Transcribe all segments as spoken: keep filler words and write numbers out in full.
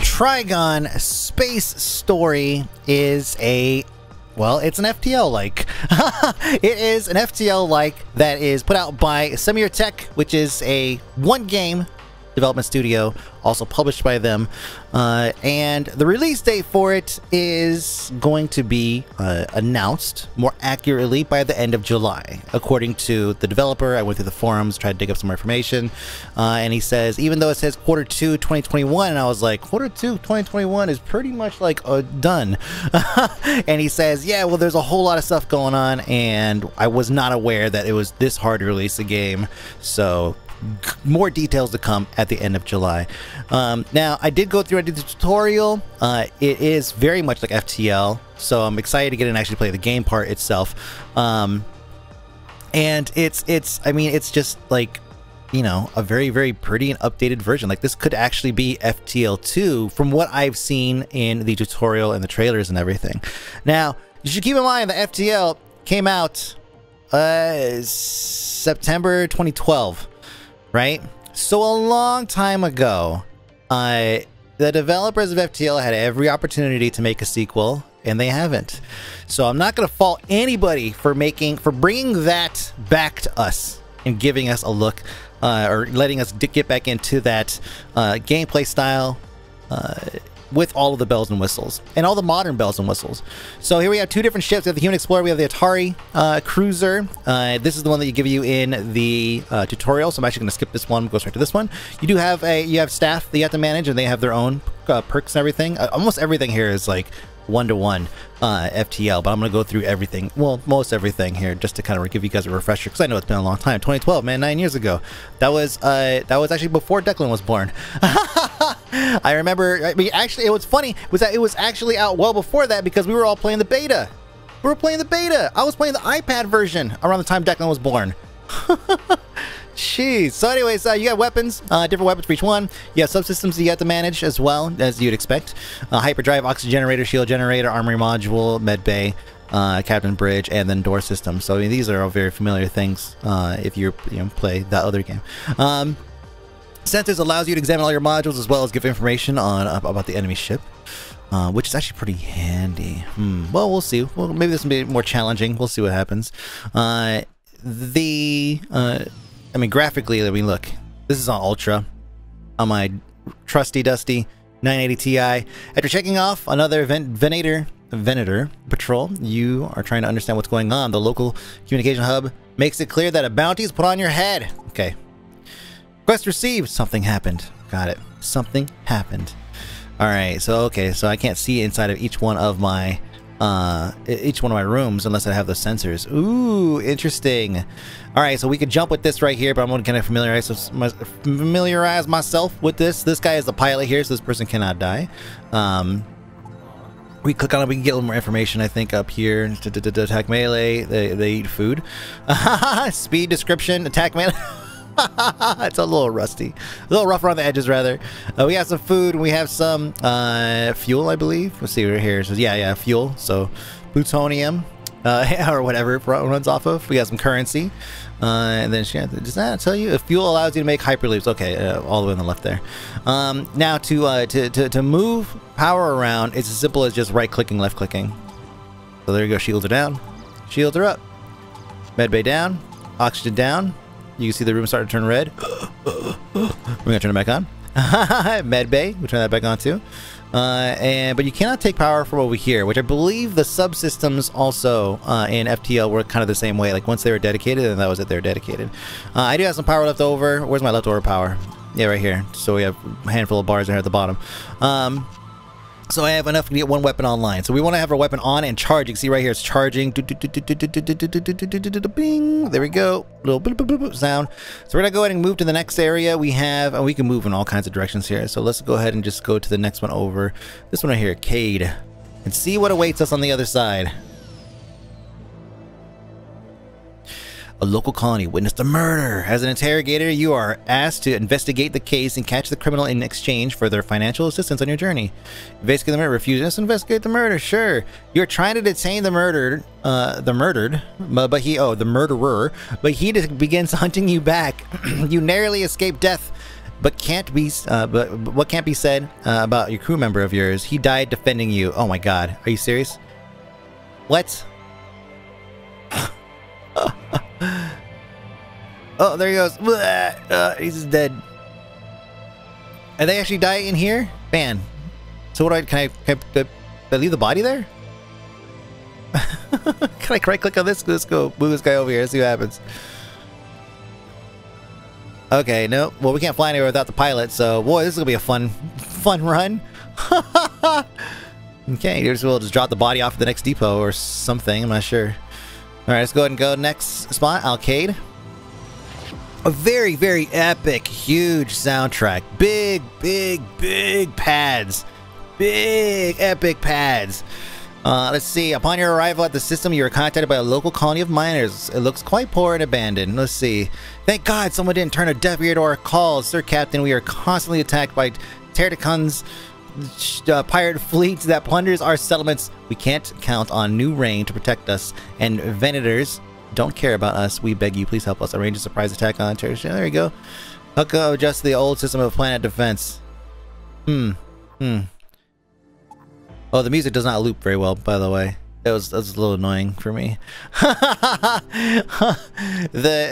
Trigon Space Story is a, well, it's an F T L-like. It is an F T L-like that is put out by Semir Tech, which is a one-game development studio, also published by them. Uh, and the release date for it is going to be uh, announced more accurately by the end of July, according to the developer. I went through the forums, tried to dig up some more information, uh, and he says, even though it says quarter two, twenty twenty-one, and I was like, quarter two, twenty twenty-one is pretty much like uh, done. And he says, yeah, well, there's a whole lot of stuff going on, and I was not aware that it was this hard to release a game. So more details to come at the end of July. Um, now, I did go through, I did the tutorial. Uh, it is very much like F T L, so I'm excited to get in and actually play the game part itself. Um, and it's, it's, I mean, it's just like, you know, a very, very pretty and updated version. Like, this could actually be F T L two from what I've seen in the tutorial and the trailers and everything. Now, you should keep in mind that F T L came out uh, September twenty twelve. Right? So a long time ago, uh, the developers of F T L had every opportunity to make a sequel, and they haven't. So I'm not going to fault anybody for making, for bringing that back to us and giving us a look, uh, or letting us get back into that uh, gameplay style uh, with all of the bells and whistles, and all the modern bells and whistles. So here we have two different ships. We have the Human Explorer, we have the Atari uh, Cruiser. Uh, this is the one that you give you in the uh, tutorial, so I'm actually going to skip this one, go straight to this one. You do have a, you have staff that you have to manage, and they have their own uh, perks and everything. Uh, almost everything here is like one-to-one uh, F T L, but I'm going to go through everything, well, most everything here, just to kind of give you guys a refresher, because I know it's been a long time. twenty twelve, man, nine years ago. That was, uh, that was actually before Declan was born. I remember, I mean, actually, it was funny, was that it was actually out well before that, because we were all playing the beta. We were playing the beta. I was playing the iPad version around the time Declan was born. Jeez. So anyways, uh, you got weapons, uh, different weapons for each one. You have subsystems that you have to manage as well, as you'd expect. Uh, hyperdrive, oxygen generator, shield generator, armory module, med bay, uh, captain bridge, and then door system. So I mean, these are all very familiar things uh, if you, you know, play that other game. Um, Sensors allows you to examine all your modules as well as give information on uh, about the enemy ship, uh, which is actually pretty handy. Hmm. Well, we'll see. Well, maybe this will be more challenging. We'll see what happens. Uh, the, uh, I mean, graphically, I mean, look, this is on Ultra, on my trusty dusty nine eighty T I. After checking off another event, Venator, Venator patrol, you are trying to understand what's going on. The local communication hub makes it clear that a bounty is put on your head. Okay. Quest received. Something happened. Got it. Something happened. All right. So, okay. So I can't see inside of each one of my, uh, each one of my rooms unless I have those sensors. Ooh, interesting. All right. So we could jump with this right here, but I'm going to kind of familiarize, familiarize myself with this. This guy is the pilot here, so this person cannot die. Um, we click on it, we can get a little more information, I think, up here. Attack melee. They, they eat food. Speed description. Attack melee. It's a little rusty, a little rough around the edges, rather. Uh, we have some food, we have some uh, fuel, I believe. Let's see right here. So yeah, yeah, fuel. So plutonium uh, or whatever it runs off of. We got some currency, uh, and then she does that tell you if fuel allows you to make hyperloops. Okay, uh, all the way on the left there. Um, now to, uh, to to to move power around, it's as simple as just right clicking, left clicking. So there you go. Shields are down, shields are up. Medbay down, oxygen down. You can see the room starting to turn red. We're gonna turn it back on. Med bay, we'll turn that back on too. Uh, and but you cannot take power from over here, which I believe the subsystems also uh, in F T L were kind of the same way. Like once they were dedicated, and that was it, they were dedicated. Uh, I do have some power left over. Where's my leftover power? Yeah, right here. So we have a handful of bars right here at the bottom. Um, So I have enough to get one weapon online. So we want to have our weapon on and charging. See right here, it's charging. Bing! There we go. Little sound. So we're gonna go ahead and move to the next area. We have, and we can move in all kinds of directions here. So let's go ahead and just go to the next one over. This one right here, Cade, and see what awaits us on the other side. A local colony witnessed a murder. As an interrogator, you are asked to investigate the case and catch the criminal in exchange for their financial assistance on your journey. Investigate the murder. Refuses to investigate the murder. Sure, you're trying to detain the murdered, uh, the murdered, but he, oh, the murderer, but he begins hunting you back. You narrowly escape death but can't be uh, but what can't be said uh, about your crew member of yours. He died defending you. Oh my god, are you serious? What? Oh, there he goes. Uh, he's dead. And they actually die in here? Man. So what do I, can I, can I, can I leave the body there? Can I right click on this? Let's go move this guy over here, see what happens. Okay, no. Well, we can't fly anywhere without the pilot, so boy, this is gonna be a fun, fun run. Okay, here's we'll just drop the body off at the next depot or something, I'm not sure. Alright, let's go ahead and go next spot, Alcade. A very, very epic, huge soundtrack. Big, big, big pads. Big, epic pads. Uh, let's see. Upon your arrival at the system, you were contacted by a local colony of miners. It looks quite poor and abandoned. Let's see. Thank God someone didn't turn a deaf ear to our calls. Sir Captain, we are constantly attacked by Terracons, uh, pirate fleets that plunders our settlements. We can't count on new rain to protect us. And Venators don't care about us. We beg you, please help us arrange a surprise attack on Terra. There you go. Hook up adjust the old system of planet defense. Hmm. Hmm. Oh, the music does not loop very well, by the way. That was, that was a little annoying for me. the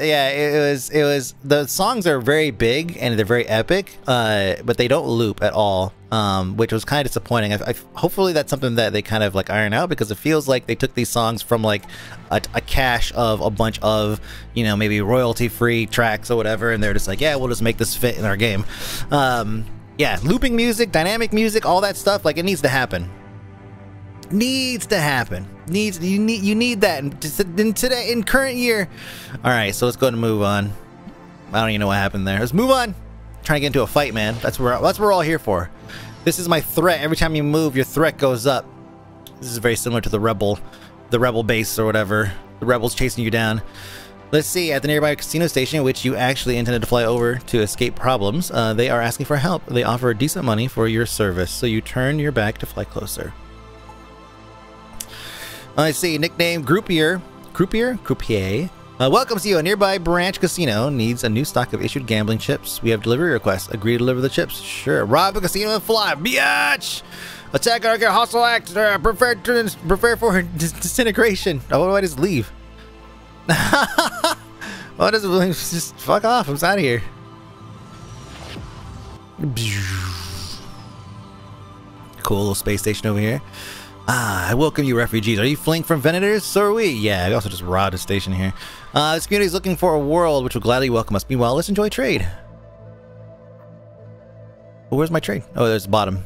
yeah, it was it was the songs are very big and they're very epic, uh, but they don't loop at all, um, which was kind of disappointing. I, I, hopefully, that's something that they kind of like iron out, because it feels like they took these songs from like a, a cache of a bunch of you know maybe royalty-free tracks or whatever, and they're just like, yeah, we'll just make this fit in our game. Um, yeah, looping music, dynamic music, all that stuff, like it needs to happen. Needs to happen. Needs you need you need that in, in today in current year. All right, so let's go ahead and move on. I don't even know what happened there. Let's move on. I'm trying to get into a fight, man. That's where that's what we're all here for. This is my threat. Every time you move, your threat goes up. This is very similar to the rebel, the rebel base or whatever. The rebels chasing you down. Let's see, at the nearby casino station, which you actually intended to fly over to escape problems, uh, they are asking for help. They offer decent money for your service, so you turn your back to fly closer. I see. Nickname Groupier. Croupier? Croupier. Uh, welcomes you. A nearby branch casino needs a new stock of issued gambling chips. We have delivery requests. Agree to deliver the chips. Sure. Rob a casino and fly. Biatch! Attack our hostile act. Uh, prepare, prepare for dis disintegration. Oh, why do I just leave? Why does it just fuck off? I'm out of here. Cool little space station over here. Ah, I welcome you refugees. Are you fleeing from Venators? So are we. Yeah, we also just robbed a station here. Uh, this community is looking for a world which will gladly welcome us. Meanwhile, let's enjoy trade. Oh, where's my trade? Oh, there's the bottom.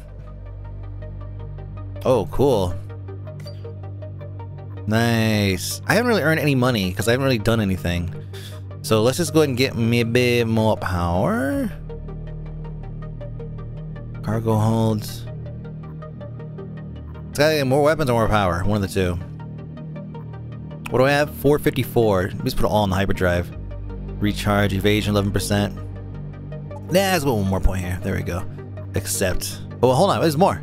Oh, cool. Nice. I haven't really earned any money because I haven't really done anything. So let's just go ahead and get maybe more power. Cargo holds. It's gotta get more weapons or more power. One of the two. What do I have? four fifty-four. Let's put it all on the hyperdrive. Recharge, evasion, eleven percent. Nah, let's put one more point here. There we go. Accept. Oh, well, hold on. There's more.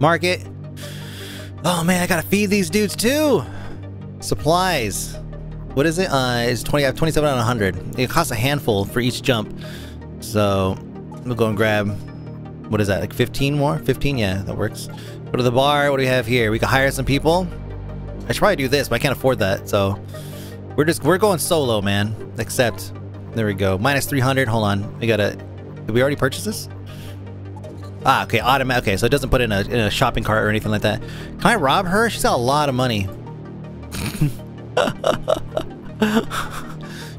Market. Oh, man. I gotta feed these dudes, too. Supplies. What is it? Uh, it's twenty, I have twenty-seven out of one hundred. It costs a handful for each jump. So, we'll go and grab... What is that? Like fifteen more? fifteen? Yeah, that works. Go to the bar. What do we have here? We can hire some people. I should probably do this, but I can't afford that. So we're just we're going solo, man. Except there we go. Minus three hundred. Hold on. We gotta. Did we already purchase this? Ah, okay. Automatic. Okay, so it doesn't put in a in a shopping cart or anything like that. Can I rob her? She's got a lot of money.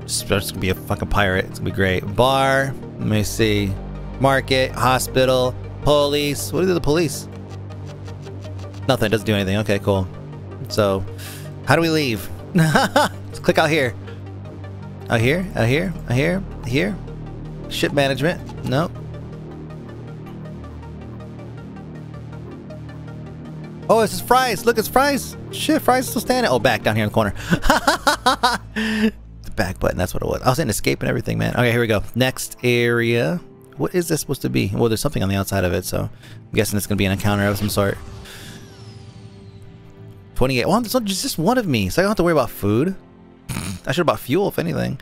Just, just gonna be a fucking pirate. It's gonna be great. Bar. Let me see. Market. Hospital. Police. What do the police? Nothing, it doesn't do anything. Okay, cool. So, how do we leave? Let's click out here. Out here? Out here? Out here? Out here? Ship management? Nope. Oh, this is Fry's. Look, it's Fry's. Shit, Fry's still standing. Oh, back down here in the corner. The back button, that's what it was. I was hitting escape and everything, man. Okay, here we go. Next area. What is this supposed to be? Well, there's something on the outside of it, so I'm guessing it's going to be an encounter of some sort. twenty-eight. Well, it's just one of me, so I don't have to worry about food. I should have bought fuel, if anything.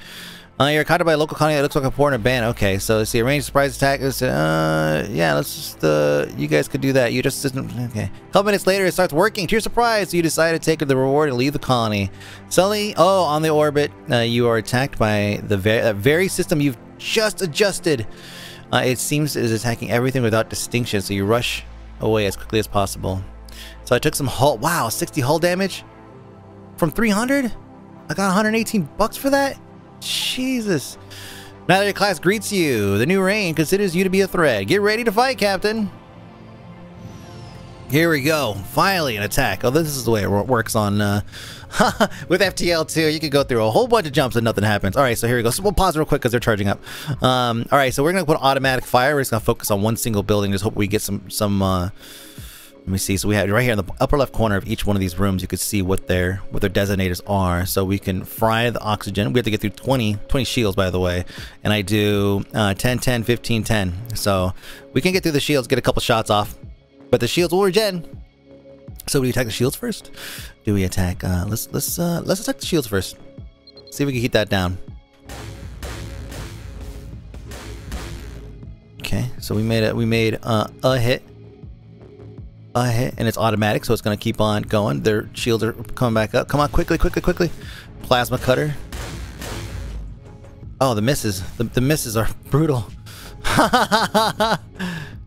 Uh, you're caught by a local colony that looks like a foreigner band. Okay, so let's see. Arrange surprise attack. Let's, uh, yeah, let's just, uh, you guys could do that. You just, okay. A couple minutes later, it starts working. To your surprise, you decide to take the reward and leave the colony. Suddenly, oh, on the orbit, uh, you are attacked by the very, uh, very system you've just adjusted. Uh, it seems it is attacking everything without distinction, so you rush away as quickly as possible. So I took some hull, wow, sixty hull damage? From three hundred? I got one hundred eighteen bucks for that? Jesus. Now that your class greets you, the new reign considers you to be a threat. Get ready to fight, Captain. Here we go. Finally, an attack. Oh, this is the way it works on uh, with F T L too. You can go through a whole bunch of jumps and nothing happens. All right, so here we go. So we'll pause real quick because they're charging up. Um, all right, so we're gonna put automatic fire. We're just gonna focus on one single building. Just hope we get some some. Uh, Let me see. So we have right here in the upper left corner of each one of these rooms, you can see what their what their designators are. So we can fry the oxygen. We have to get through twenty, twenty shields, by the way. And I do uh, ten, ten, fifteen, ten. So we can get through the shields, get a couple shots off. But the shields will regen. So do we attack the shields first? Do we attack? Uh, let's let's uh, let's attack the shields first. See if we can keep that down. Okay. So we made it. We made uh, a hit. Uh, hit, and it's automatic, so it's gonna keep on going. Their shields are coming back up. Come on, quickly, quickly, quickly. Plasma cutter. Oh, the misses. The, the misses are brutal.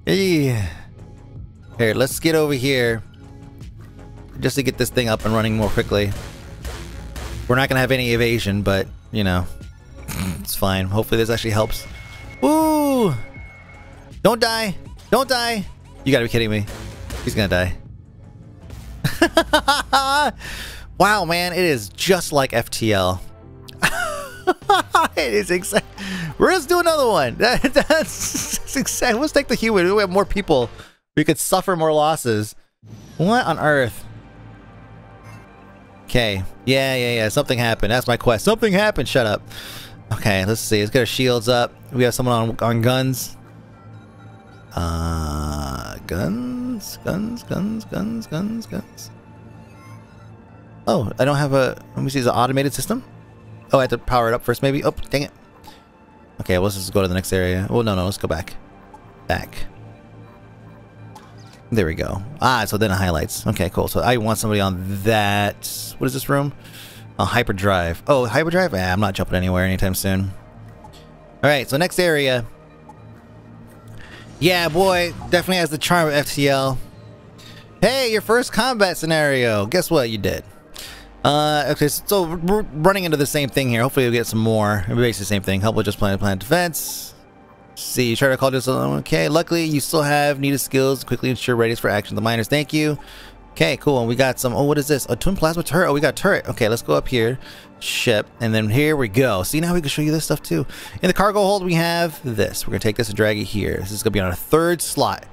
Yeah. Here, let's get over here just to get this thing up and running more quickly. We're not gonna have any evasion, but you know, it's fine. Hopefully this actually helps. Woo! Don't die! Don't die! You gotta be kidding me. He's gonna die. Wow, man, it is just like F T L. It is exact. We're just do another one. That, that's, that's exact. Let's take the human. We have more people. We could suffer more losses. What on earth? Okay. Yeah, yeah, yeah. Something happened. That's my quest. Something happened. Shut up. Okay, let's see. Let's get our shields up. We have someone on on guns. Uh, guns, guns, guns, guns, guns, guns. Oh, I don't have a. Let me see. Is it an automated system? Oh, I have to power it up first, maybe. Oh, dang it. Okay, well, let's just go to the next area. Well, no, no, let's go back. Back. There we go. Ah, so then it highlights. Okay, cool. So I want somebody on that. What is this room? A hyperdrive. Oh, hyperdrive? Ah, I'm not jumping anywhere anytime soon. All right, so next area. Yeah, boy, definitely has the charm of F T L. Hey, your first combat scenario. Guess what? You did. Uh, okay, so we're running into the same thing here. Hopefully we'll get some more. We're basically the same thing. Help with just plan plan defense. See, you try to call this. Okay, luckily you still have needed skills. Quickly ensure readiness for action. The miners, thank you. Okay, cool. And we got some. Oh, what is this? A twin plasma turret. Oh, we got a turret. Okay, let's go up here. Ship. And then here we go. See, now we can show you this stuff too. In the cargo hold, we have this. We're going to take this and drag it here. This is going to be on a third slot.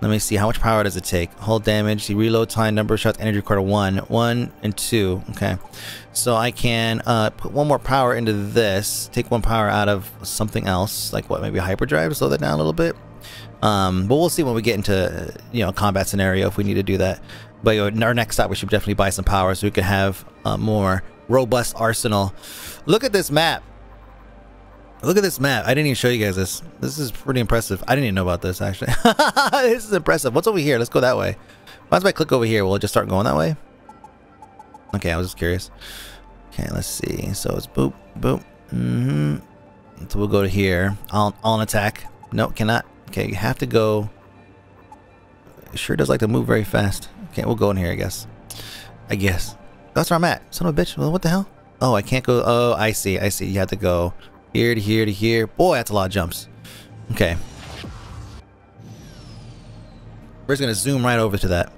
Let me see. How much power does it take? Hull damage, the reload time, number of shots, energy recorder one. One and two. Okay. So I can uh, put one more power into this. Take one power out of something else. Like what? Maybe a hyperdrive? Slow that down a little bit. Um, but we'll see when we get into, you know, combat scenario if we need to do that. But in our next stop, we should definitely buy some power so we can have a more robust arsenal. Look at this map. Look at this map. I didn't even show you guys this. This is pretty impressive. I didn't even know about this, actually. This is impressive. What's over here? Let's go that way. Why don't I click over here? Will it just start going that way? Okay, I was just curious. Okay, let's see. So it's boop, boop. Mm-hmm. So we'll go to here. I'll, I'll attack. No, cannot. Okay, you have to go. It sure does like to move very fast. Okay, we'll go in here, I guess. I guess. That's where I'm at. Son of a bitch. Well, what the hell? Oh, I can't go. Oh, I see. I see. You have to go here to here to here. Boy, that's a lot of jumps. Okay. We're just going to zoom right over to that.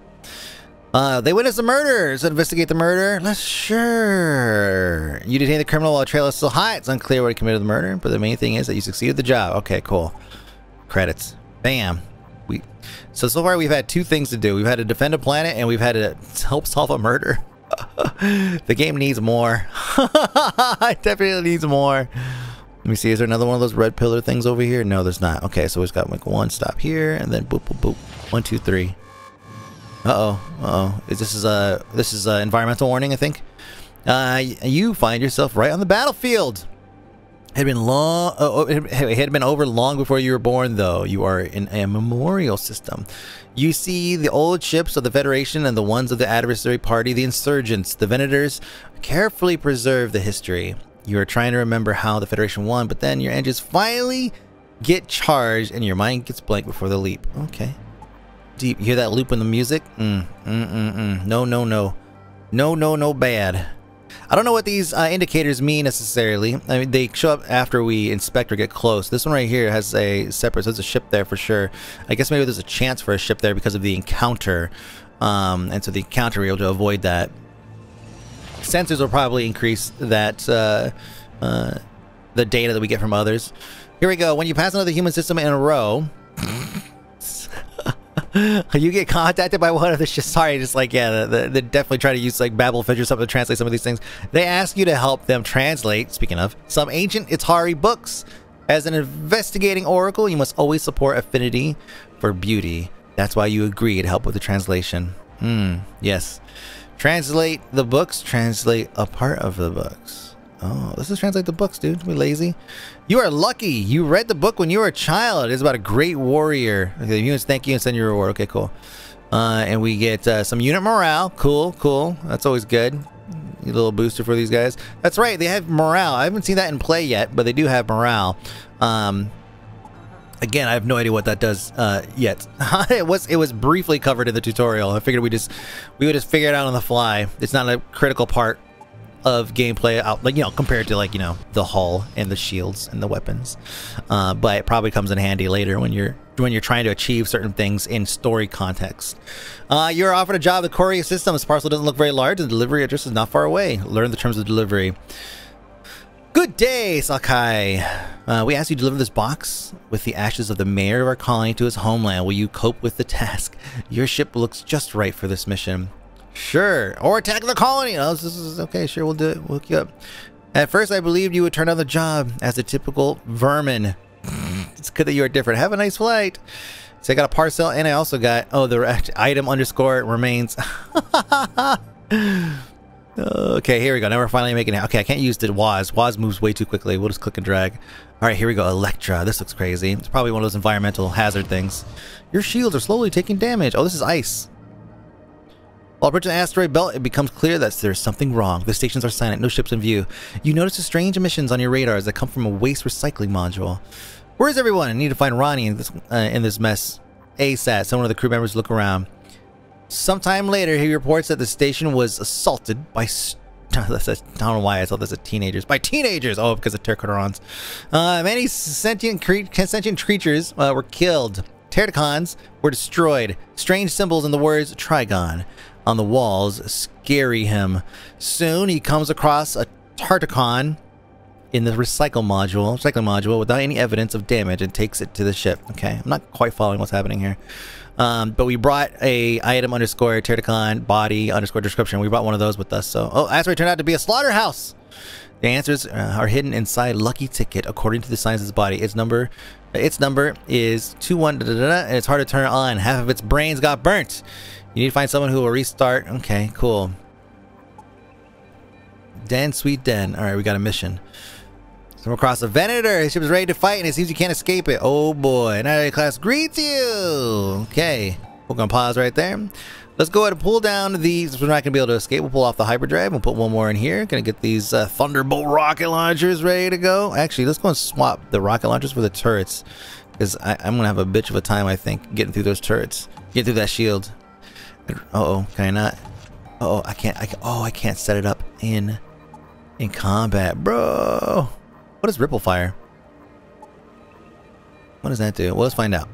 Uh, they witnessed the murder. So investigate the murder. Let's sure. You detained the criminal while the trail is still hot. It's unclear where he committed the murder, but the main thing is that you succeeded the job. Okay, cool. Credits. Bam. We, so, so far we've had two things to do. We've had to defend a planet and we've had to help solve a murder. The game needs more. It definitely needs more. Let me see, is there another one of those red pillar things over here? No, there's not. Okay, so we've got like one stop here and then boop, boop, boop. One, two, three. Uh-oh, uh-oh. This is a, this is a environmental warning, I think. Uh, you find yourself right on the battlefield. Had been long. Oh, it had been over long before you were born, though. You are in a memorial system. You see the old ships of the Federation and the ones of the adversary party, the insurgents. The Venators carefully preserve the history. You are trying to remember how the Federation won, but then your engines finally get charged and your mind gets blank before the leap. Okay. Deep. You hear that loop in the music? Mm, mm, mm, mm. No, no, no. No, no, no bad. I don't know what these uh, indicators mean necessarily. I mean, they show up after we inspect or get close. This one right here has a separate, so there's a ship there for sure. I guess maybe there's a chance for a ship there because of the encounter. Um, and so the encounter, we're able to avoid that. Sensors will probably increase that, uh, uh, the data that we get from others. Here we go. When you pass another human system in a row, you get contacted by one of the shit. Sorry, just like, yeah, they, they definitely try to use like Babelfish or something to translate some of these things. They ask you to help them translate, speaking of, some ancient Atari books. As an investigating oracle, you must always support affinity for beauty. That's why you agree to help with the translation. Hmm, yes. Translate the books, translate a part of the books. Oh, this is translate the books, dude. We lazy. You are lucky. You read the book when you were a child. It's about a great warrior. Okay, the units thank you and send your reward. Okay, cool. Uh, and we get uh, some unit morale. Cool, cool. That's always good. A little booster for these guys. That's right. They have morale. I haven't seen that in play yet, but they do have morale. Um, again, I have no idea what that does uh, yet. it was it was briefly covered in the tutorial. I figured we just we would just figure it out on the fly. It's not a critical part of gameplay out, like, you know, compared to, like, you know, the hull and the shields and the weapons, uh, but it probably comes in handy later when you're when you're trying to achieve certain things in story context. Uh, you're offered a job at Courier Systems. Parcel doesn't look very large and the delivery address is not far away. Learn the terms of delivery. Good day, Sakai. Uh, we ask you to deliver this box with the ashes of the mayor of our colony to his homeland. Will you cope with the task? Your ship looks just right for this mission. Sure, or attack the colony. Oh, this is okay. Sure, we'll do it. We'll hook you up. At first, I believed you would turn on the job as a typical vermin. It's good that you are different. Have a nice flight. So I got a parcel, and I also got oh the item underscore remains. Okay, here we go. Now we're finally making it. Okay, I can't use the Waz. Waz moves way too quickly. We'll just click and drag. All right, here we go. Electra. This looks crazy. It's probably one of those environmental hazard things. Your shields are slowly taking damage. Oh, this is ice. While approaching the asteroid belt, it becomes clear that there's something wrong. The stations are silent, no ships in view. You notice the strange emissions on your radars that come from a waste recycling module. Where is everyone? I need to find Ronnie in this, uh, in this mess. ASAT. Some of the crew members look around. Sometime later, he reports that the station was assaulted by... St I don't know why I thought this was teenagers. By teenagers! Oh, because of Terracons. Uh, many sentient, cre sentient creatures uh, were killed. Terracons were destroyed. Strange symbols and the words Trigon on the walls scary him. Soon he comes across a Terracon in the recycle module, recycling module without any evidence of damage and takes it to the ship. Okay, I'm not quite following what's happening here. Um, but we brought a item underscore Terracon body underscore description. We brought one of those with us. So, oh, asteroid turned out to be a slaughterhouse. The answers uh, are hidden inside Lucky Ticket according to the signs of his body. Its number, its number is two one da, da, da, da, and it's hard to turn on. Half of its brains got burnt. You need to find someone who will restart. Okay, cool. Den, sweet den. All right, we got a mission. So we're across the Venator. His ship is ready to fight, and it seems you can't escape it. Oh boy! Another class greets you. Okay, we're gonna pause right there. Let's go ahead and pull down these. We're not gonna be able to escape. We'll pull off the hyperdrive. We'll put one more in here. Gonna get these uh, Thunderbolt rocket launchers ready to go. Actually, let's go and swap the rocket launchers for the turrets, because I'm gonna have a bitch of a time, I think, getting through those turrets, get through that shield. Uh oh, can I not? Uh oh, I can't. I, oh, I can't set it up in in combat, bro. What is ripple fire? What does that do? Well, let's find out.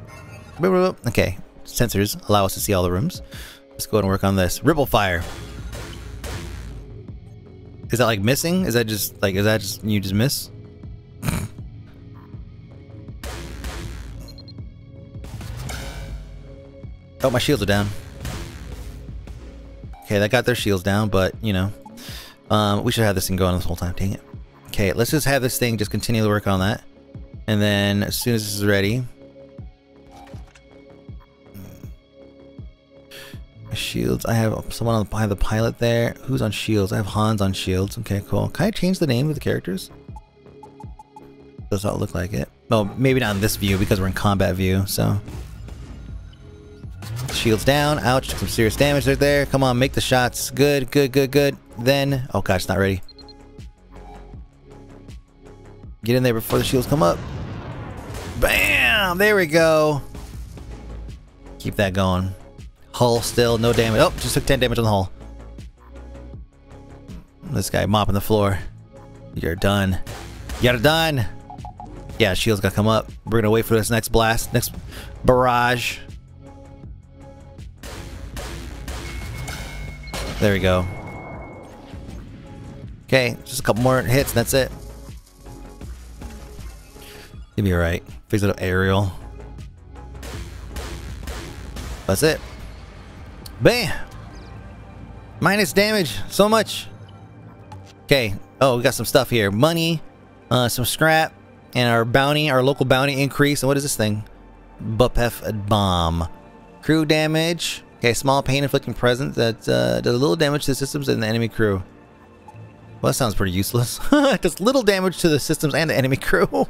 Okay, sensors allow us to see all the rooms. Let's go ahead and work on this. Ripple fire. Is that like missing? Is that just like? Is that just you just miss? Oh, my shields are down. Okay, that got their shields down, but, you know, um, we should have this thing going this whole time. Dang it. Okay, let's just have this thing just continue to work on that. And then as soon as this is ready... Shields, I have someone on the, behind the pilot there. Who's on shields? I have Hans on shields. Okay, cool. Can I change the name of the characters? Does not look like it. Well, maybe not in this view because we're in combat view, so. Shields down. Ouch, took some serious damage right there. Come on, make the shots. Good, good, good, good. Then, oh gosh, not ready. Get in there before the shields come up. Bam! There we go. Keep that going. Hull still, no damage. Oh, just took ten damage on the hull. This guy mopping the floor. You're done. You're done. Yeah, shields gotta come up. We're gonna wait for this next blast, next barrage. There we go. Okay, just a couple more hits and that's it. You'll be alright. Fix it up aerial. That's it. Bam! Minus damage. So much. Okay. Oh, we got some stuff here. Money, uh, some scrap, and our bounty, our local bounty increase. And what is this thing? Bupef bomb. Crew damage. Okay, small pain inflicting presence that uh, does a little damage to the systems and the enemy crew. Well, that sounds pretty useless. It does little damage to the systems and the enemy crew.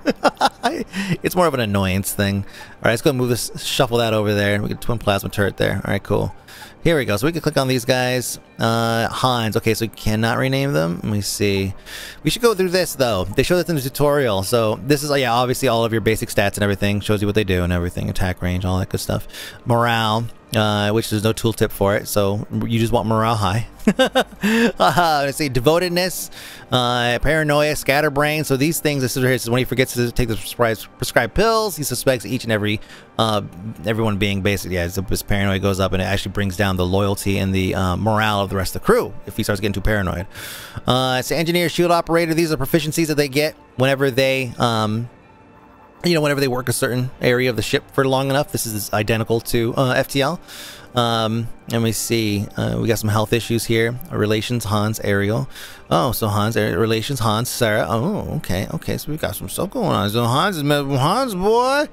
It's more of an annoyance thing. All right, let's go and move this, shuffle that over there. We get a twin plasma turret there. All right, cool. Here we go. So we can click on these guys. Uh, Hans. Okay, so we cannot rename them. Let me see. We should go through this though. They show this in the tutorial. So this is, yeah, obviously all of your basic stats and everything. Shows you what they do and everything. Attack range, all that good stuff. Morale. Uh, which there's no tooltip for it, so you just want morale high. uh, let's see, devotedness, uh, paranoia, scatterbrain. So these things, this is right here, this is when he forgets to take the prescribed pills, he suspects each and every uh, everyone being basically, yeah, his paranoia goes up, and it actually brings down the loyalty and the uh, morale of the rest of the crew if he starts getting too paranoid. Uh, it's engineer, shield operator. These are proficiencies that they get whenever they. Um, You know, whenever they work a certain area of the ship for long enough. This is identical to uh, F T L. Um, and we see, uh, we got some health issues here. Relations, Hans, Ariel. Oh, so Hans, Ariel, Relations, Hans, Sarah. Oh, okay, okay, so we've got some stuff going on. So Hans is messing with Hans, boy.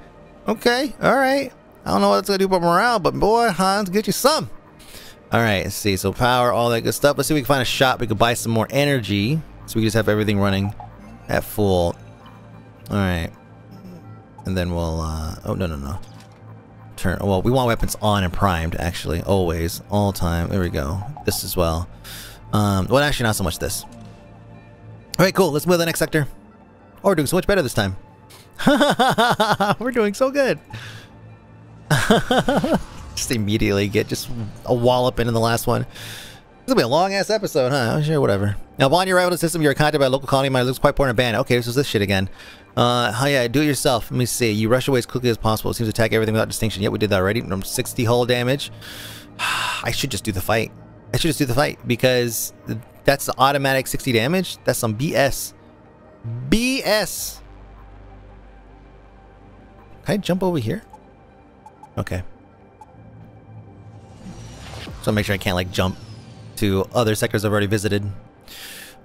Okay, alright. I don't know what it's going to do about morale, but boy, Hans, get you some. Alright, let's see, so power, all that good stuff. Let's see if we can find a shop. We can buy some more energy. So we can just have everything running at full. Alright. And then we'll, uh, oh, no, no, no. Turn, well, we want weapons on and primed, actually. Always. All time. There we go. This as well. Um, well, actually, not so much this. Alright, cool. Let's move to the next sector. Oh, we're doing so much better this time. We're doing so good. Just immediately get just a wallop into the last one. This will be a long-ass episode, huh? Sure, whatever. Now, upon your arrival to the system, you are contacted by a local colony. My looks quite poor and abandoned. Okay, this was this shit again. Uh, oh yeah, do it yourself. Let me see. You rush away as quickly as possible. It seems to attack everything without distinction. Yep, we did that already. sixty hull damage. I should just do the fight. I should just do the fight, because that's the automatic sixty damage. That's some B S. B S! Can I jump over here? Okay. So make sure I can't, like, jump to other sectors I've already visited.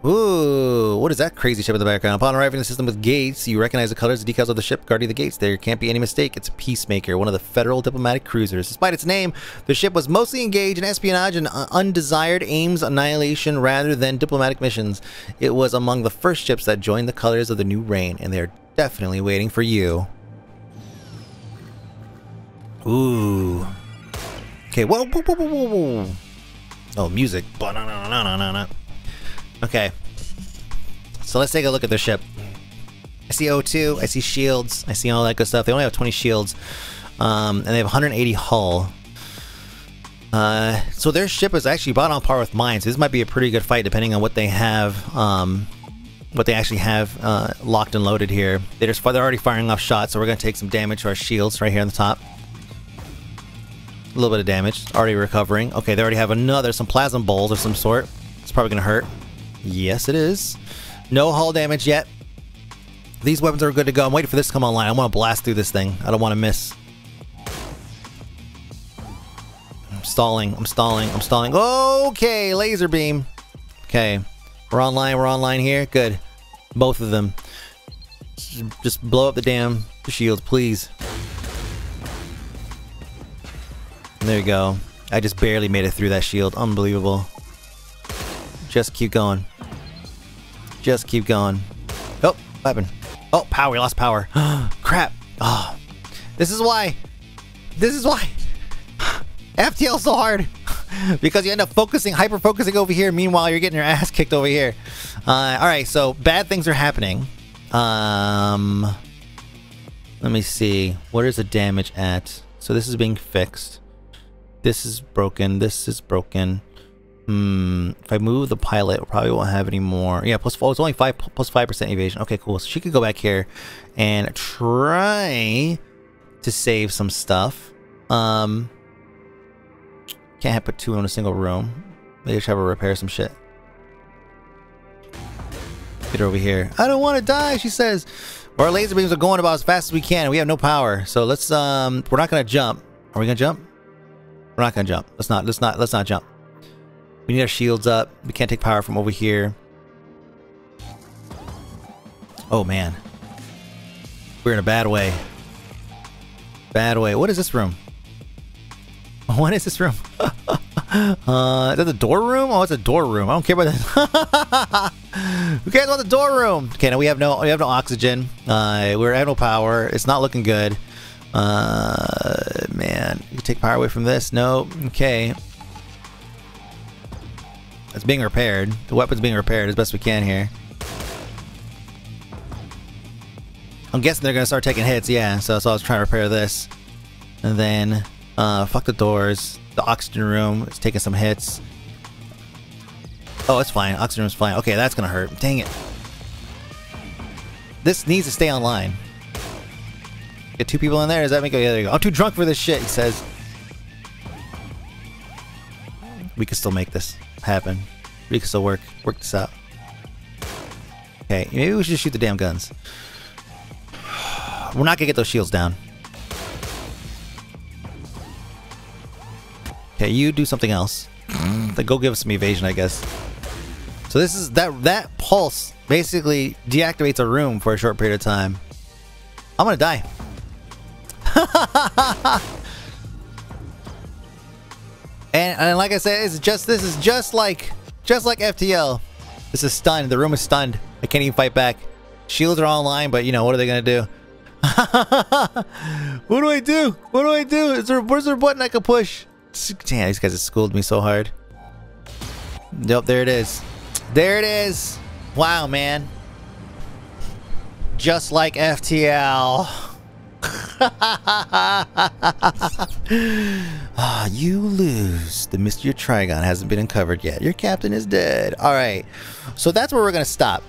Ooh, what is that crazy ship in the background? Upon arriving in the system with gates, you recognize the colors and decals of the ship guarding the gates. There can't be any mistake. It's a Peacemaker, one of the federal diplomatic cruisers. Despite its name, the ship was mostly engaged in espionage and undesired aims annihilation rather than diplomatic missions. It was among the first ships that joined the colors of the new reign, and they're definitely waiting for you. Ooh. Okay, whoa, whoa, whoa, whoa, whoa. Oh, music. Okay, so let's take a look at their ship. I see O two, I see shields, I see all that good stuff. They only have twenty shields, um, and they have one hundred eighty hull. Uh, so their ship is actually about on par with mine, so this might be a pretty good fight depending on what they have, um, what they actually have uh, locked and loaded here. They're, just, they're already firing off shots, so we're going to take some damage to our shields right here on the top. A little bit of damage, already recovering. Okay, they already have another, some plasma balls of some sort. It's probably going to hurt. Yes, it is. No hull damage yet. These weapons are good to go. I'm waiting for this to come online. I want to blast through this thing. I don't want to miss. I'm stalling. I'm stalling. I'm stalling. Okay, laser beam. Okay. We're online. We're online here. Good. Both of them. Just blow up the damn shields, please. There you go. I just barely made it through that shield. Unbelievable. Just keep going. Just keep going. Oh, what happened? Oh, power, we lost power. Crap. Oh. This is why. This is why. F T L's so hard. Because you end up focusing, hyper-focusing over here. Meanwhile, you're getting your ass kicked over here. Uh, Alright, so bad things are happening. Um, let me see. What is the damage at? So this is being fixed. This is broken. This is broken. Hmm. If I move the pilot, we probably won't have any more. Yeah, plus four. It's only five plus five percent evasion. Okay, cool. So she could go back here and try to save some stuff. Um, can't have put two in a single room. Maybe I should have her repair some shit. Get her over here. I don't want to die, she says. Our laser beams are going about as fast as we can. And we have no power, so let's. Um, we're not gonna jump. Are we gonna jump? We're not gonna jump. Let's not. Let's not. Let's not jump. We need our shields up. We can't take power from over here. Oh man. We're in a bad way. Bad way. What is this room? What is this room? uh, is that the door room? Oh, it's a door room. I don't care about that. Who cares about the door room? Okay, now we have no we have no oxygen. Uh, we're at no power. It's not looking good. Uh, man. You take power away from this? No. Okay. It's being repaired. The weapon's being repaired as best we can here. I'm guessing they're gonna start taking hits, yeah. So, so I was trying to repair this. And then, uh, fuck the doors. The oxygen room is taking some hits. Oh, it's fine. Oxygen room's fine. Okay, that's gonna hurt. Dang it. This needs to stay online. Get two people in there? Does that make it? Yeah, there you go. I'm too drunk for this shit, he says. We can still make this happen. We can still work work this out. Okay, maybe we should shoot the damn guns. We're not gonna get those shields down. Okay, you do something else. Then go give us some evasion, I guess. So this is that that pulse basically deactivates a room for a short period of time. I'm gonna die. And, and like I said, it's just this is just like just like F T L. This is stunned. The room is stunned. I can't even fight back. Shields are online, but you know what are they gonna do? What do I do? What do I do? Is there where's there a button I can push? Damn, these guys have schooled me so hard. Nope, there it is. There it is. Wow, man. Just like F T L. Ah, you lose. The mystery of Trigon hasn't been uncovered yet. Your captain is dead. Alright, so that's where we're gonna stop.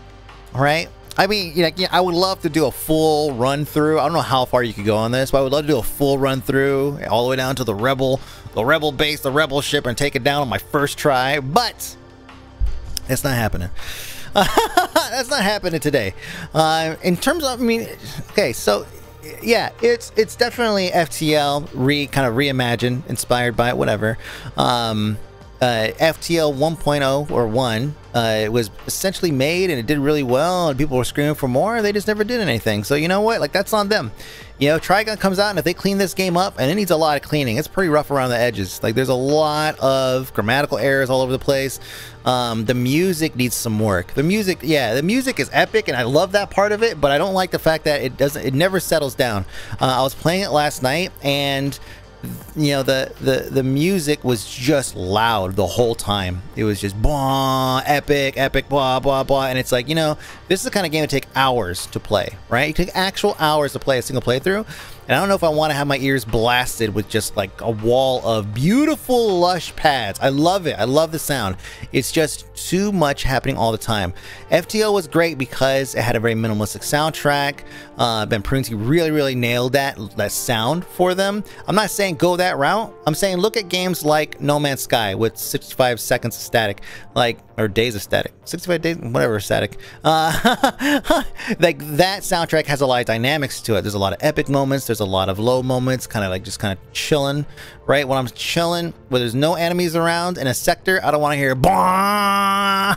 Alright, I mean, you know, I would love to do a full run through. I don't know how far you could go on this, but I would love to do a full run through all the way down to the rebel the rebel base, the rebel ship, and take it down on my first try, but that's not happening. That's not happening today. Uh, in terms of, I mean, okay, so yeah, it's it's definitely F T L re kind of reimagined, inspired by it, whatever. Um, uh, F T L one point oh or one, uh, it was essentially made and it did really well, and people were screaming for more. They just never did anything. So you know what? Like that's on them. You know, Trigon comes out, and if they clean this game up, and it needs a lot of cleaning. It's pretty rough around the edges. Like there's a lot of grammatical errors all over the place. Um, the music needs some work. The music, yeah, the music is epic, and I love that part of it. But I don't like the fact that it doesn't. It never settles down. Uh, I was playing it last night, and you know the the the music was just loud the whole time. It was just blah, epic, epic, blah, blah, blah. And it's like, you know, this is the kind of game that take hours to play, right? You take actual hours to play a single playthrough. And I don't know if I want to have my ears blasted with just like a wall of beautiful lush pads. I love it. I love the sound. It's just too much happening all the time. F T L was great because it had a very minimalistic soundtrack. Uh, Ben Prunty really, really nailed that, that sound for them. I'm not saying go that route. I'm saying look at games like No Man's Sky with sixty-five seconds of static, like, or days of static, sixty-five days, whatever static. Uh, like that soundtrack has a lot of dynamics to it. There's a lot of epic moments. There's a lot of low moments, kind of like just kind of chilling, right? When I'm chilling, where there's no enemies around in a sector, I don't want to hear bah!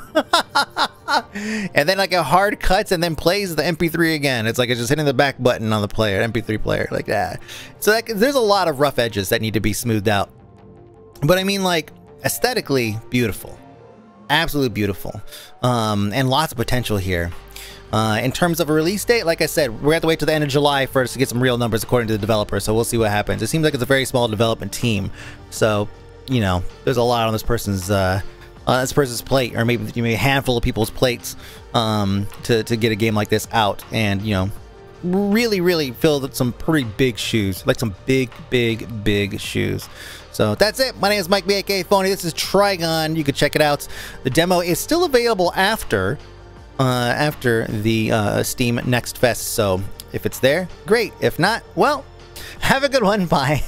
And then like a hard cuts and then plays the M P three again. It's like it's just hitting the back button on the player, M P three player, like that. So like, there's a lot of rough edges that need to be smoothed out. But I mean, like aesthetically beautiful. Absolutely beautiful, um, and lots of potential here. Uh, in terms of a release date, like I said, we're going to have to wait till the end of July for us to get some real numbers according to the developer, so we'll see what happens. It seems like it's a very small development team, so, you know, there's a lot on this person's uh, on this person's plate, or maybe, maybe a handful of people's plates um, to, to get a game like this out, and, you know, really, really filled some pretty big shoes, like some big, big, big shoes. So that's it. My name is Mike B aka Fony. This is Trigon. You can check it out. The demo is still available after uh, after the uh, Steam Next Fest. So if it's there, great. If not, well, have a good one. Bye.